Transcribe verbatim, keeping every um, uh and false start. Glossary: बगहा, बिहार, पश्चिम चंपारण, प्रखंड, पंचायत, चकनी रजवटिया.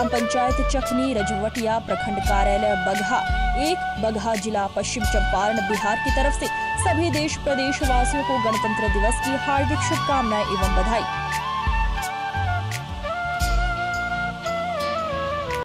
ग्राम पंचायत चकनी रजवटिया प्रखंड कार्यालय बगहा एक बगहा जिला पश्चिम चंपारण बिहार की तरफ से सभी देश प्रदेशवासियों को गणतंत्र दिवस की हार्दिक शुभकामनाएं एवं बधाई।